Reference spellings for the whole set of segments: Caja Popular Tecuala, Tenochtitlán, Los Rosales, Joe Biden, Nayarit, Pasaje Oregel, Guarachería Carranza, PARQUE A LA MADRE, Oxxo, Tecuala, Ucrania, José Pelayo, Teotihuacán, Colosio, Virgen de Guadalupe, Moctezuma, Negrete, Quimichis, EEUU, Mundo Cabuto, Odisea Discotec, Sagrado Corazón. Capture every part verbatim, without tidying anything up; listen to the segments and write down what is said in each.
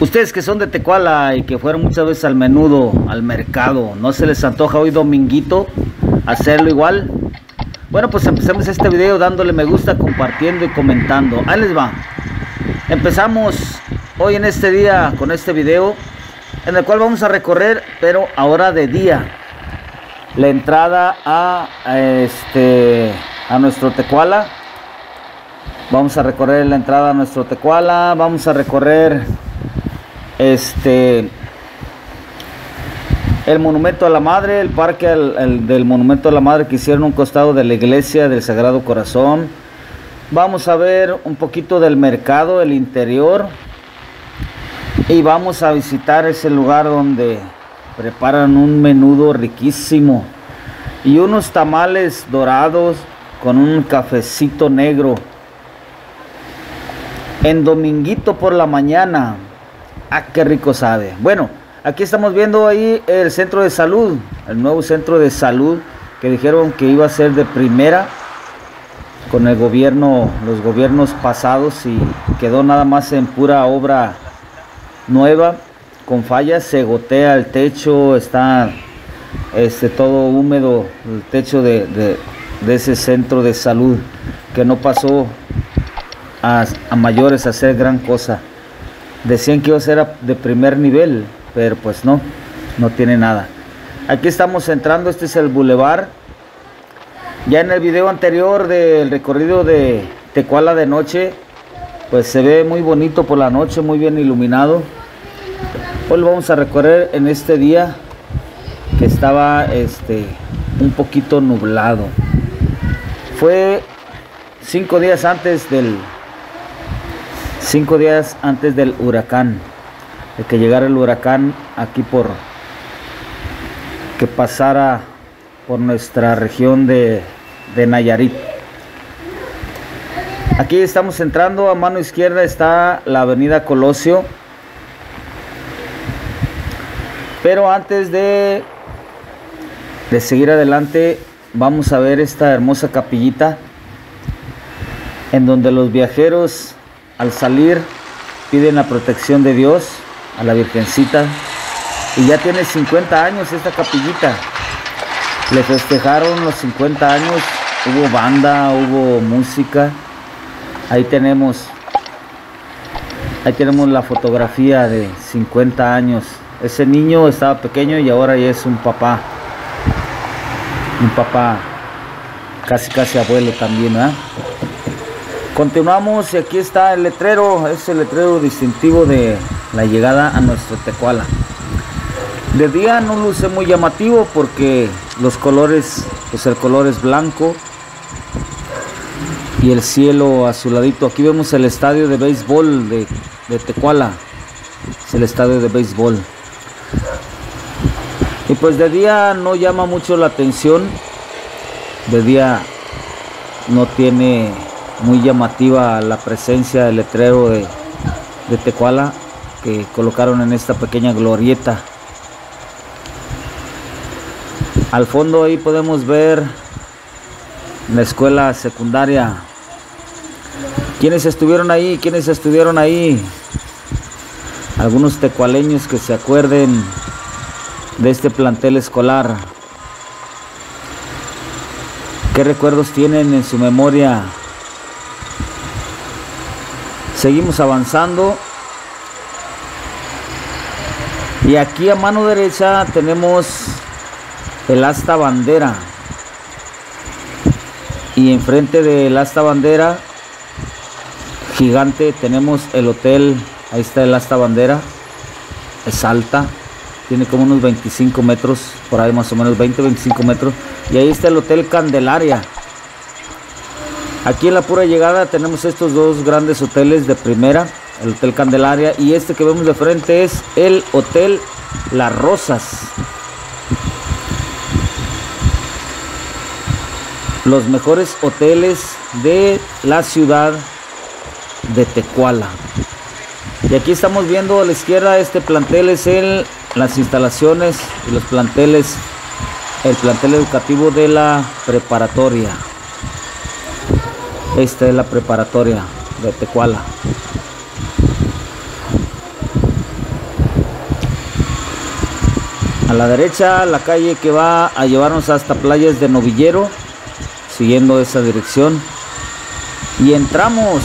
Ustedes que son de Tecuala y que fueron muchas veces al menudo, al mercado, ¿no se les antoja hoy dominguito hacerlo igual? Bueno, pues empecemos este video dándole me gusta, compartiendo y comentando. Ahí les va. Empezamos hoy en este día con este video, en el cual vamos a recorrer, pero ahora de día, la entrada a, a este a nuestro Tecuala. Vamos a recorrer la entrada a nuestro Tecuala. Vamos a recorrer este el monumento a la madre, el parque el, el, del monumento a la madre que hicieron a un costado de la iglesia del Sagrado Corazón. Vamos a ver un poquito del mercado, el interior, y vamos a visitar ese lugar donde preparan un menudo riquísimo y unos tamales dorados con un cafecito negro. En dominguito por la mañana, ¡ah, qué rico sabe! Bueno, aquí estamos viendo ahí el centro de salud, el nuevo centro de salud que dijeron que iba a ser de primera con el gobierno, los gobiernos pasados, y quedó nada más en pura obra nueva, con fallas. Se gotea el techo, está este, todo húmedo el techo de, de, de ese centro de salud, que no pasó a, a mayores a hacer gran cosa. Decían que iba a ser de primer nivel, pero pues no, no tiene nada. Aquí estamos entrando, este es el bulevar. Ya en el video anterior del recorrido de Tecuala de noche, pues se ve muy bonito por la noche, muy bien iluminado. Hoy lo vamos a recorrer en este día que estaba este, un poquito nublado. Fue cinco días antes del cinco días antes del huracán, de que llegara el huracán aquí, por que pasara por nuestra región de, de Nayarit. Aquí estamos entrando, a mano izquierda está la avenida Colosio. Pero antes de, de seguir adelante, vamos a ver esta hermosa capillita, en donde los viajeros al salir piden la protección de Dios a la Virgencita. Y ya tiene cincuenta años esta capillita. Le festejaron los cincuenta años, hubo banda, hubo música. Ahí tenemos, ahí tenemos la fotografía de cincuenta años. Ese niño estaba pequeño y ahora ya es un papá, un papá casi casi abuelo también, ¿verdad? Continuamos y aquí está el letrero, es el letrero distintivo de la llegada a nuestro Tecuala. De día no luce muy llamativo porque los colores, pues el color es blanco y el cielo azuladito. Aquí vemos el estadio de béisbol de, de Tecuala, es el estadio de béisbol. Y pues de día no llama mucho la atención, de día no tiene muy llamativa la presencia del letrero de, de Tecuala que colocaron en esta pequeña glorieta. Al fondo ahí podemos ver la escuela secundaria. ¿Quiénes estuvieron ahí? ¿Quiénes estuvieron ahí? Algunos tecualeños que se acuerden de este plantel escolar. ¿Qué recuerdos tienen en su memoria? Seguimos avanzando. Y aquí a mano derecha tenemos el asta bandera. Y enfrente del asta bandera gigante tenemos el hotel. Ahí está el asta bandera. Es alta. Tiene como unos veinticinco metros, por ahí más o menos, veinte, veinticinco metros. Y ahí está el Hotel Candelaria. Aquí en la pura llegada tenemos estos dos grandes hoteles de primera, el Hotel Candelaria, y este que vemos de frente es el Hotel Las Rosas. Los mejores hoteles de la ciudad de Tecuala. Y aquí estamos viendo a la izquierda, este plantel es el... las instalaciones y los planteles, el plantel educativo de la preparatoria. Esta es la preparatoria de Tecuala. A la derecha la calle que va a llevarnos hasta Playas de Novillero, siguiendo esa dirección. Y entramos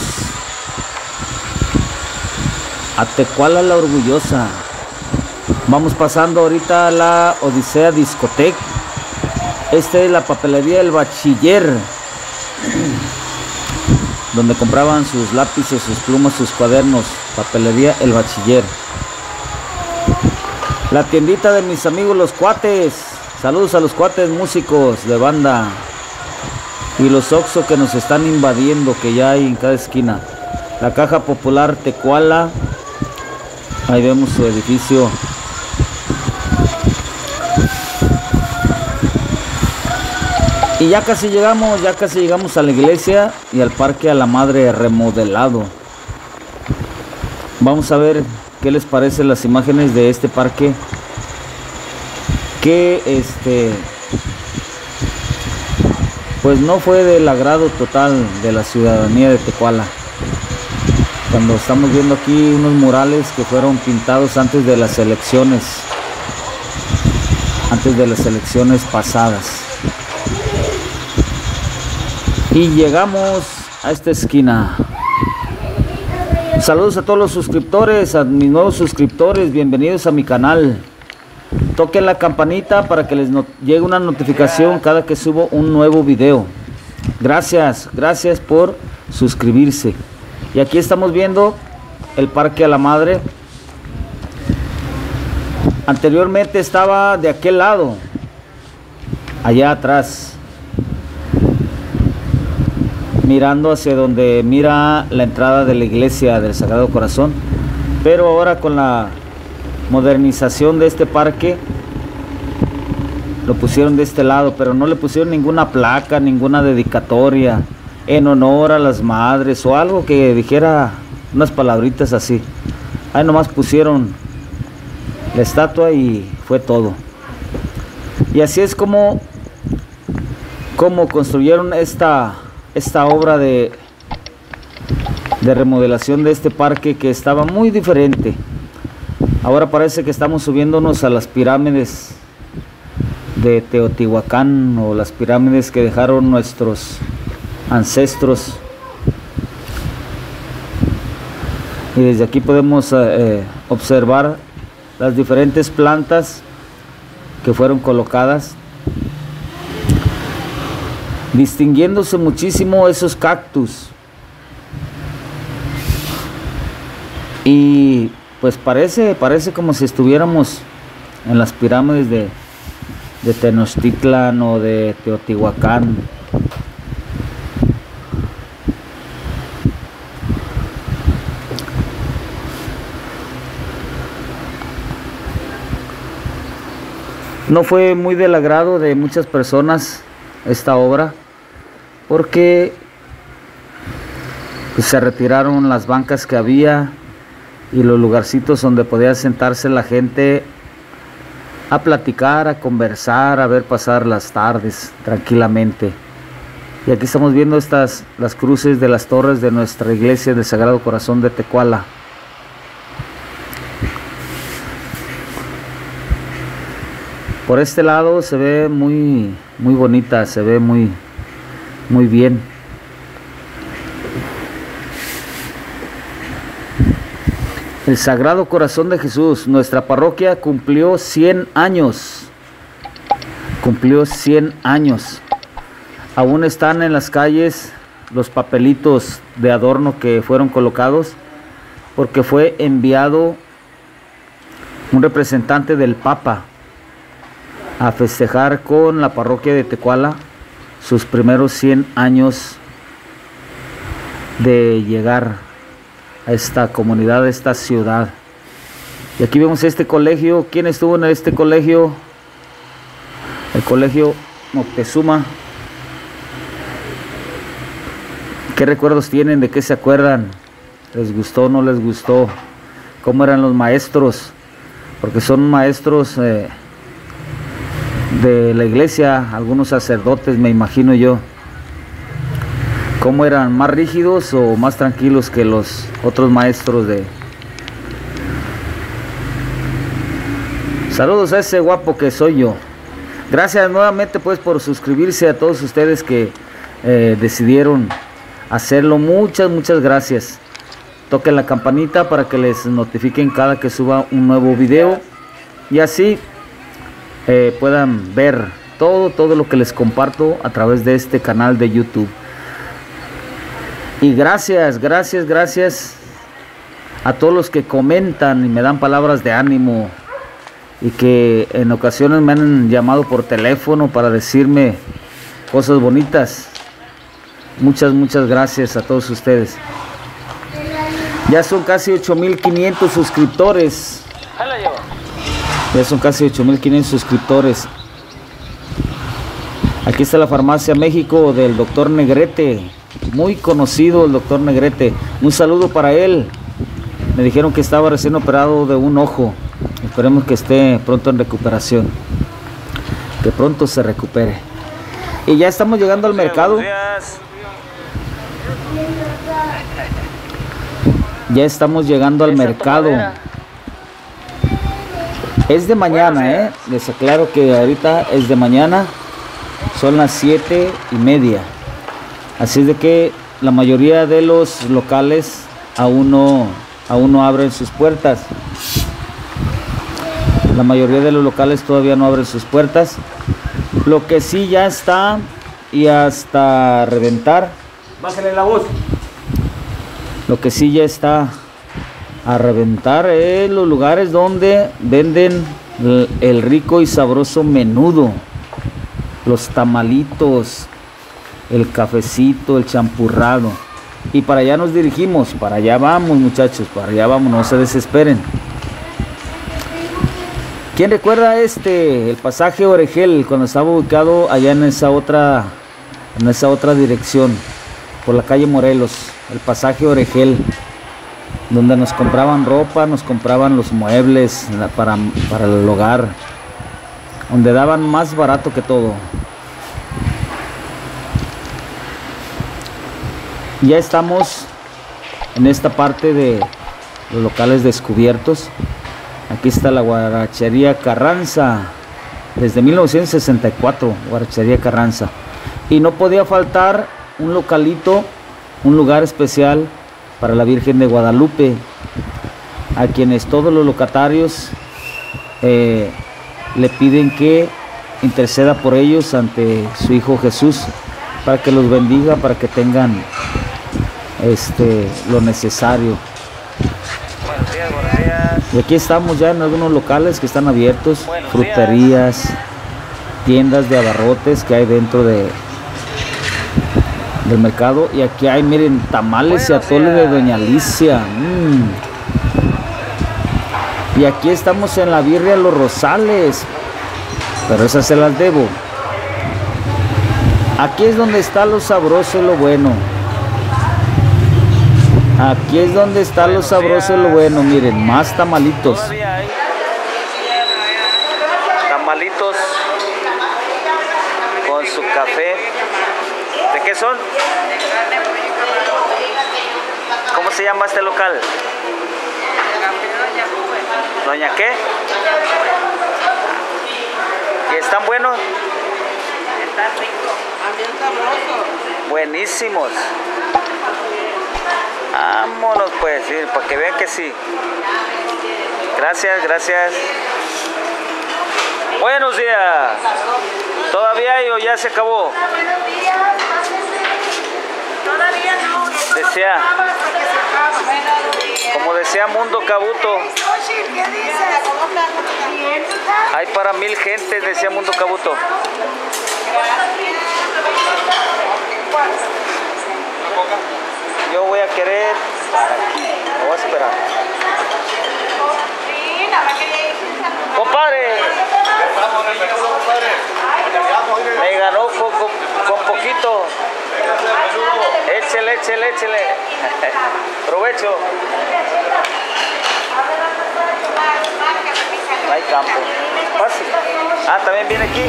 a Tecuala la Orgullosa. Vamos pasando ahorita a la Odisea Discotec. Esta es la papelería del bachiller, donde compraban sus lápices, sus plumas, sus cuadernos. Papelería el bachiller. La tiendita de mis amigos los cuates. Saludos a los cuates músicos de banda. Y los Oxxo que nos están invadiendo, que ya hay en cada esquina. La Caja Popular Tecuala. Ahí vemos su edificio. Y ya casi llegamos, ya casi llegamos a la iglesia y al parque a la madre remodelado. Vamos a ver qué les parecen las imágenes de este parque, que este pues no fue del agrado total de la ciudadanía de Tecuala. Cuando estamos viendo aquí unos murales que fueron pintados antes de las elecciones, antes de las elecciones pasadas. Y llegamos a esta esquina. Saludos a todos los suscriptores, a mis nuevos suscriptores, bienvenidos a mi canal. Toquen la campanita para que les llegue una notificación cada que subo un nuevo video. Gracias, gracias por suscribirse. Y aquí estamos viendo el Parque a la Madre. Anteriormente estaba de aquel lado, allá atrás, mirando hacia donde mira la entrada de la iglesia del Sagrado Corazón. Pero ahora con la modernización de este parque lo pusieron de este lado, pero no le pusieron ninguna placa, ninguna dedicatoria en honor a las madres o algo que dijera unas palabritas así. Ahí nomás pusieron la estatua y fue todo. Y así es como como construyeron esta esta obra de, de remodelación de este parque, que estaba muy diferente. Ahora parece que estamos subiéndonos a las pirámides de Teotihuacán, o las pirámides que dejaron nuestros ancestros. Y desde aquí podemos eh, observar las diferentes plantas que fueron colocadas, distinguiéndose muchísimo esos cactus. Y pues parece parece como si estuviéramos en las pirámides de, de Tenochtitlán o de Teotihuacán. No fue muy del agrado de muchas personas esta obra, porque pues se retiraron las bancas que había y los lugarcitos donde podía sentarse la gente a platicar, a conversar, a ver pasar las tardes tranquilamente. Y aquí estamos viendo estas, las cruces de las torres de nuestra iglesia del Sagrado Corazón de Tecuala. Por este lado se ve muy, muy bonita, se ve muy, muy bien. El Sagrado Corazón de Jesús. Nuestra parroquia cumplió cien años. Cumplió cien años. Aún están en las calles los papelitos de adorno que fueron colocados, porque fue enviado un representante del Papa a festejar con la parroquia de Tecuala sus primeros cien años de llegar a esta comunidad, a esta ciudad. Y aquí vemos este colegio. ¿Quién estuvo en este colegio? El colegio Moctezuma. ¿Qué recuerdos tienen? ¿De qué se acuerdan? ¿Les gustó o no les gustó? ¿Cómo eran los maestros? Porque son maestros eh, de la iglesia, algunos sacerdotes, me imagino yo. ¿Cómo eran? ¿Más rígidos o más tranquilos que los otros maestros de Saludos a ese guapo que soy yo. Gracias nuevamente pues por suscribirse a todos ustedes que eh, decidieron hacerlo. Muchas, muchas gracias. Toquen la campanita para que les notifiquen cada que suba un nuevo video. Y así eh, puedan ver todo, todo lo que les comparto a través de este canal de YouTube. Y gracias, gracias, gracias a todos los que comentan y me dan palabras de ánimo. Y que en ocasiones me han llamado por teléfono para decirme cosas bonitas. Muchas, muchas gracias a todos ustedes. Ya son casi ocho mil quinientos suscriptores. Ya son casi ocho mil quinientos suscriptores. Aquí está la Farmacia México del doctor Negrete. Muy conocido el doctor Negrete. Un saludo para él. Me dijeron que estaba recién operado de un ojo. Esperemos que esté pronto en recuperación, que pronto se recupere. Y ya estamos llegando al mercado. Ya estamos llegando al mercado. Es de mañana, eh. Les aclaro que ahorita es de mañana. Son las siete y media. Así es de que la mayoría de los locales aún no, aún no abren sus puertas. La mayoría de los locales todavía no abren sus puertas. Lo que sí ya está y hasta reventar. Bájale la voz. Lo que sí ya está a reventar es los lugares donde venden el rico y sabroso menudo. Los tamalitos, el cafecito, el champurrado. Y para allá nos dirigimos, para allá vamos muchachos, para allá vamos, no se desesperen. ¿Quién recuerda este, el pasaje Oregel, cuando estaba ubicado allá en esa otra, en esa otra dirección, por la calle Morelos, el pasaje Oregel, donde nos compraban ropa, nos compraban los muebles para, para el hogar, donde daban más barato que todo? Ya estamos en esta parte de los locales descubiertos. Aquí está la Guarachería Carranza, desde mil novecientos sesenta y cuatro, Guarachería Carranza. Y no podía faltar un localito, un lugar especial para la Virgen de Guadalupe, a quienes todos los locatarios eh, le piden que interceda por ellos ante su Hijo Jesús, para que los bendiga, para que tengan este, lo necesario. Y aquí estamos ya en algunos locales que están abiertos, fruterías, tiendas de abarrotes que hay dentro de del mercado. Y aquí hay, miren, tamales y atoles de Doña Alicia. Mm. Y aquí estamos en la birria Los Rosales, pero esas se las debo. Aquí es donde está lo sabroso y lo bueno. Aquí es donde está lo sabroso y lo bueno, miren, más tamalitos. Tamalitos con su café. ¿De qué son? ¿Cómo se llama este local? ¿Doña qué? ¿Y están buenos? Están ricos, también sabrosos. Buenísimos. Vámonos pues, sí, para que vean que sí. Gracias, gracias. Buenos días. ¿Todavía hay o ya se acabó? Buenos días, pásese. Todavía no. Decía. Como decía Mundo Cabuto. Hay para mil gentes, decía Mundo Cabuto. Yo voy a querer aquí, lo voy a esperar. ¡Compadre! Me ganó con, con, con poquito. Échele, échele, échele. Provecho. No hay campo. Fácil. Ah, también viene aquí.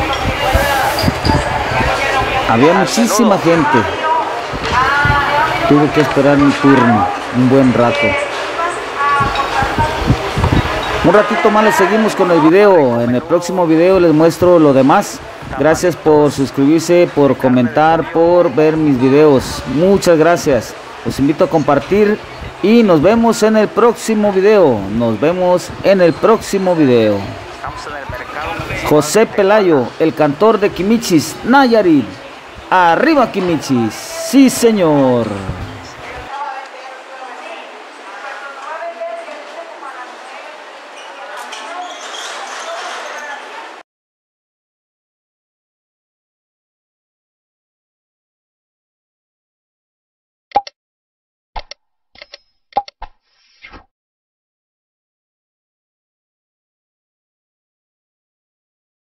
Había muchísima gente. Tuve que esperar un turno, un buen rato. Un ratito más les seguimos con el video. En el próximo video les muestro lo demás. Gracias por suscribirse, por comentar, por ver mis videos. Muchas gracias. Los invito a compartir y nos vemos en el próximo video. Nos vemos en el próximo video. José Pelayo, el cantor de Quimichis, Nayarit. Arriba Quimichis. Sí, señor.